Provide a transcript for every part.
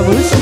眩しい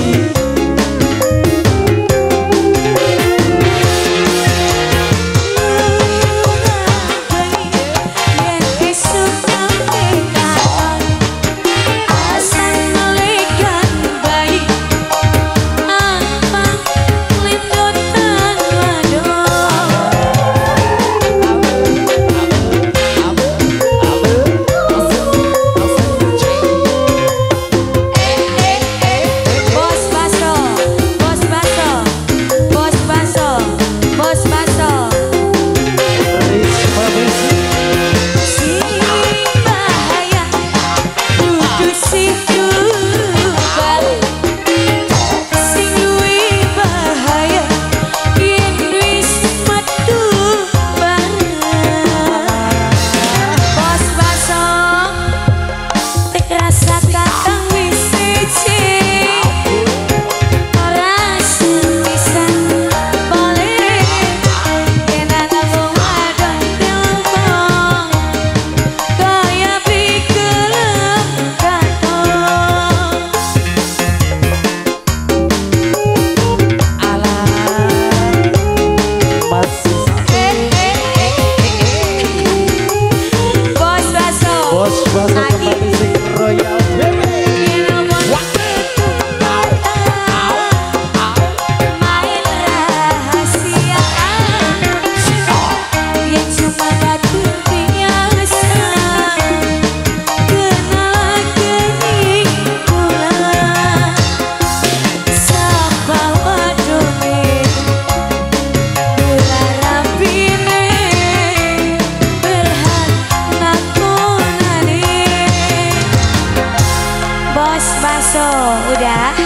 Bos Baso, udah?